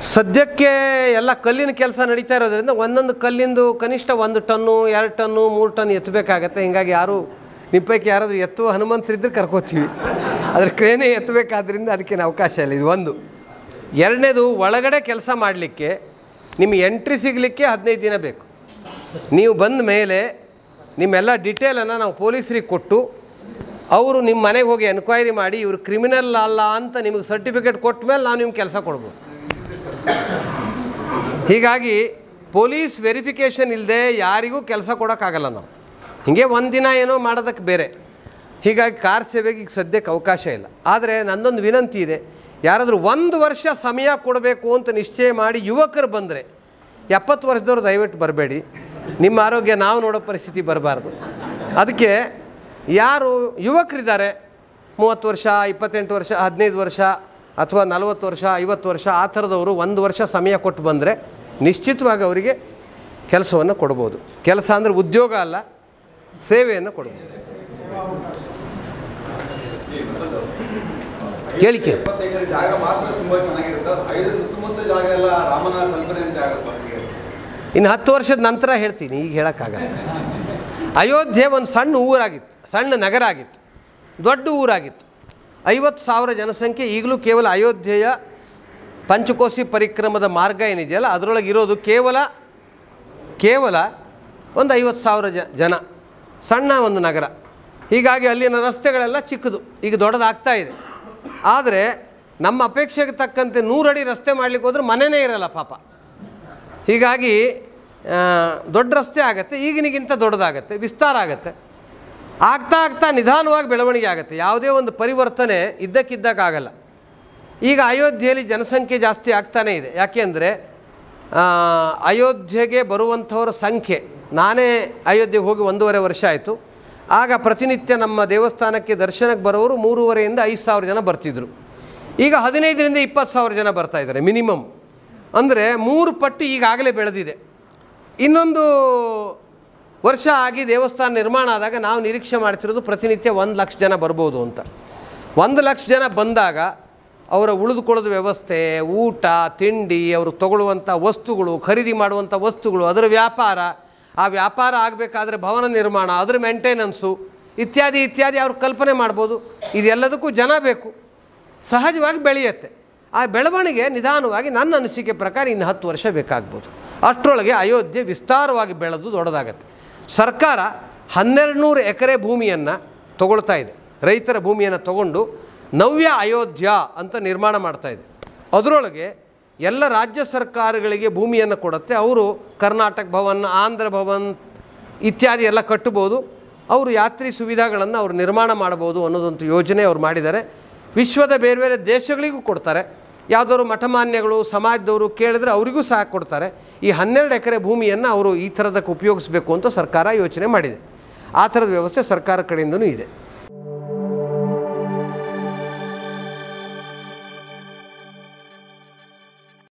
सद्यक्के एल्ल कल्लिन केलस नडीता इरोद्रिंद ओंदोंदु कल्लिंदु कनिष्ठ 1 ton 2 ton 3 ton एत्तबेकागुत्ते। हिंगागि यारू निम्पैकि यारादरू एत्तुव हनुमंतरु इद्रे कर्कोतीवि, आदरे क्रेने एत्तबेकाद्रिंद अदक्केनु अवकाश इल्ल। इदु ओंदु। ಎರಡನೇದು ಒಳಗಡೆ ಕೆಲಸ ಮಾಡಲಿಕ್ಕೆ ನಿಮಗೆ ಎಂಟ್ರಿ ಸಿಗಲಿಕ್ಕೆ 15 ದಿನ ಬೇಕು. ನೀವು ಬಂದ ಮೇಲೆ ನಿಮ್ಮೆಲ್ಲ ಡಿಟೇಲ್ ಅನ್ನು ನಾವು ಪೊಲೀಸರಿಗೆ ಕೊಟ್ಟು ಅವರು ನಿಮ್ಮ ಮನೆಗೆ ಹೋಗಿ ಎನ್ಕ್ವೈರಿ ಮಾಡಿ ಇವರು ಕ್ರಿಮಿನಲ್ ಅಲ್ಲ ಅಂತ ನಿಮಗೆ ಸರ್ಟಿಫಿಕೇಟ್ ಕೊಟ್ಟ ಮೇಲೆ ನಾವು ನಿಮಗೆ ಕೆಲಸ ಕೊಡಬಹುದು. ಹೀಗಾಗಿ ಪೊಲೀಸ್ ವೆರಿಫಿಕೇಶನ್ ಇಲ್ಲದೆ ಯಾರಿಗೂ ಕೆಲಸ ಕೊಡಕಾಗಲ್ಲ. ನಾವು ಹೀಗೆ ಒಂದು ದಿನ ಏನೋ ಮಾಡೋದಕ್ಕೆ ಬೇರೆ. ಹೀಗಾಗಿ ಕಾರ್ ಸೇವೆಗೆ ಈಗ ಸದ್ಯಕ್ಕೆ ಅವಕಾಶ ಇಲ್ಲ. ಆದರೆ ನನ್ನೊಂದು ವಿನಂತಿ ಇದೆ, ಯಾರಾದರೂ ಒಂದು ವರ್ಷ ಸಮಯ ಕೊಡಬೇಕು ಅಂತ ನಿಶ್ಚಯ ಮಾಡಿ ಯುವಕರು ಬಂದರೆ 70 ವರ್ಷದವರು ದಯವಿಟ್ಟು ಬರಬೇಡಿ, ನಿಮ್ಮ ಆರೋಗ್ಯ ನಾವು ನೋಡೋ ಪರಿಸ್ಥಿತಿ ಬರಬಾರ್ದು. ಅದಕ್ಕೆ ಯಾರು ಯುವಕರಿದ್ದಾರೆ 30 ವರ್ಷ 28 ವರ್ಷ 15 ವರ್ಷ ಅಥವಾ 40 ವರ್ಷ 50 ವರ್ಷ ಆ ಥರದವರು ಒಂದು ವರ್ಷ ಸಮಯ ಕೊಟ್ಟು ಬಂದರೆ ನಿಶ್ಚಿತವಾಗಿ ಅವರಿಗೆ ಕೆಲಸವನ್ನು ಕೊಡಬಹುದು. ಕೆಲಸ ಅಂದರೆ ಉದ್ಯೋಗ ಅಲ್ಲ, ಸೇವೆಯನ್ನು ಕೊಡಬಹುದು. ಕೇಳಿ ಕೇಳಿ ಜಾಗ ಮಾತ್ರ ತುಂಬಾ ಚೆನ್ನಾಗಿರುತ್ತೆ. ಐದು ಸುತ್ತಮುತ್ತ ಜಾಗ ಎಲ್ಲ ರಾಮನ ಕಲ್ಪನೆ ಅಂತ ಆಗುತ್ತೆ. ಇನ್ನು 10 ವರ್ಷದ ನಂತರ ಹೇಳ್ತೀನಿ, ಈಗ ಹೇಳೋಕ್ಕಾಗಲ್ಲ. ಅಯೋಧ್ಯೆ ಒಂದು ಸಣ್ಣ ಊರಾಗಿತ್ತು, ಸಣ್ಣ ನಗರ ಆಗಿತ್ತು, ದೊಡ್ಡ ಊರಾಗಿತ್ತು. 50,000 ಜನಸಂಖ್ಯೆ. ಈಗಲೂ ಕೇವಲ ಅಯೋಧ್ಯೆಯ ಪಂಚಕೋಸಿ ಪರಿಕ್ರಮದ ಮಾರ್ಗ ಏನಿದೆಯಲ್ಲ ಅದರೊಳಗೆ ಇರೋದು ಕೇವಲ ಒಂದು 50,000 ಜನ. ಸಣ್ಣ ಒಂದು ನಗರ. ಹೀಗಾಗಿ ಅಲ್ಲಿನ ರಸ್ತೆಗಳೆಲ್ಲ ಚಿಕ್ಕದು, ಈಗ ದೊಡ್ಡದಾಗ್ತಾ ಇದೆ. ಆದರೆ ನಮ್ಮ ಅಪೇಕ್ಷೆಗೆ ತಕ್ಕಂತೆ 100 ಅಡಿ ರಸ್ತೆ ಮಾಡಲಿಕ್ಕೆ ಹೋದ್ರೆ ಮನೆಯೇ ಇರಲ್ಲ ಪಾಪ. ಹೀಗಾಗಿ ದೊಡ್ಡ ರಸ್ತೆ ಆಗುತ್ತೆ, ಈಗಿನಿಗಿಂತ ದೊಡ್ಡದಾಗತ್ತೆ, ವಿಸ್ತಾರ ಆಗುತ್ತೆ. ಆಗ್ತಾ ಆಗ್ತಾ ನಿಧಾನವಾಗಿ ಬೆಳವಣಿಗೆ ಆಗುತ್ತೆ. ಯಾವುದೇ ಒಂದು ಪರಿವರ್ತನೆ ಇದ್ದಕ್ಕಿದ್ದಕ್ಕಾಗಲ್ಲ. ಈಗ ಅಯೋಧ್ಯೆಯಲ್ಲಿ ಜನಸಂಖ್ಯೆ ಜಾಸ್ತಿ ಆಗ್ತಾನೇ ಇದೆ. ಯಾಕೆಂದರೆ ಅಯೋಧ್ಯೆಗೆ ಬರುವಂಥವರ ಸಂಖ್ಯೆ, ನಾನೇ ಅಯೋಧ್ಯೆಗೆ ಹೋಗಿ 1.5 ವರ್ಷ ಆಯಿತು, ಆಗ ಪ್ರತಿನಿತ್ಯ ನಮ್ಮ ದೇವಸ್ಥಾನಕ್ಕೆ ದರ್ಶನಕ್ಕೆ ಬರೋರು 3,500 ಜನ ಬರ್ತಿದ್ರು. ಈಗ 15,000 to 20,000 ಜನ ಬರ್ತಾಯಿದ್ದಾರೆ ಮಿನಿಮಮ್. ಅಂದರೆ 3 ಪಟ್ಟು ಈಗಾಗಲೇ ಬೆಳೆದಿದೆ. ಇನ್ನೊಂದು ವರ್ಷ ಆಗಿ ದೇವಸ್ಥಾನ ನಿರ್ಮಾಣ ಆದಾಗ ನಾವು ನಿರೀಕ್ಷೆ ಮಾಡ್ತಿರೋದು ಪ್ರತಿನಿತ್ಯ 1 ಲಕ್ಷ ಜನ ಬರ್ಬೋದು ಅಂತ. 1 ಲಕ್ಷ ಜನ ಬಂದಾಗ ಅವರ ಉಳಿದುಕೊಳ್ಳೋದು ವ್ಯವಸ್ಥೆ, ಊಟ ತಿಂಡಿ, ಅವರು ತಗೊಳ್ಳುವಂಥ ವಸ್ತುಗಳು, ಖರೀದಿ ಮಾಡುವಂಥ ವಸ್ತುಗಳು, ಅದರ ವ್ಯಾಪಾರ, ಆ ವ್ಯಾಪಾರ ಆಗಬೇಕಾದ್ರೆ ಭವನ ನಿರ್ಮಾಣ, ಅದರ ಮೇಂಟೆನೆನ್ಸು ಇತ್ಯಾದಿ ಇತ್ಯಾದಿ ಅವರು ಕಲ್ಪನೆ ಮಾಡ್ಬೋದು. ಇದೆಲ್ಲದಕ್ಕೂ ಜನ ಬೇಕು. ಸಹಜವಾಗಿ ಬೆಳೆಯುತ್ತೆ. ಆ ಬೆಳವಣಿಗೆ ನಿಧಾನವಾಗಿ ನನ್ನ ಅನಿಸಿಕೆ ಪ್ರಕಾರ ಇನ್ನು 10 ವರ್ಷ ಬೇಕಾಗ್ಬೋದು. ಅಷ್ಟರೊಳಗೆ ಅಯೋಧ್ಯೆ ವಿಸ್ತಾರವಾಗಿ ಬೆಳೆದು ದೊಡ್ಡದಾಗತ್ತೆ. ಸರ್ಕಾರ 1,200 ಎಕರೆ ಭೂಮಿಯನ್ನು ತಗೊಳ್ತಾ ಇದೆ, ರೈತರ ಭೂಮಿಯನ್ನು ತಗೊಂಡು ನವ್ಯ ಅಯೋಧ್ಯ ಅಂತ ನಿರ್ಮಾಣ ಮಾಡ್ತಾಯಿದೆ. ಅದರೊಳಗೆ ಎಲ್ಲ ರಾಜ್ಯ ಸರ್ಕಾರಗಳಿಗೆ ಭೂಮಿಯನ್ನು ಕೊಡುತ್ತೆ. ಅವರು ಕರ್ನಾಟಕ ಭವನ್, ಆಂಧ್ರ ಭವನ್ ಇತ್ಯಾದಿ ಎಲ್ಲ ಕಟ್ಟಬೋದು. ಅವರು ಯಾತ್ರಿ ಸುವಿಧಾಗಳನ್ನು ಅವರು ನಿರ್ಮಾಣ ಮಾಡ್ಬೋದು ಅನ್ನೋದಂತೂ ಯೋಜನೆ ಅವ್ರು ಮಾಡಿದ್ದಾರೆ. ವಿಶ್ವದ ಬೇರೆ ಬೇರೆ ದೇಶಗಳಿಗೂ ಕೊಡ್ತಾರೆ. ಯಾವುದಾದ್ರು ಮಠಮಾನ್ಯಗಳು ಸಮಾಜದವರು ಕೇಳಿದ್ರೆ ಅವರಿಗೂ ಸಹ ಕೊಡ್ತಾರೆ. ಈ 12 ಎಕರೆ ಭೂಮಿಯನ್ನು ಅವರು ಈ ಥರದಕ್ಕೆ ಉಪಯೋಗಿಸಬೇಕು ಅಂತ ಸರ್ಕಾರ ಯೋಚನೆ ಮಾಡಿದೆ. ಆ ಥರದ ವ್ಯವಸ್ಥೆ ಸರ್ಕಾರ ಕಡೆಯಿಂದನೂ ಇದೆ.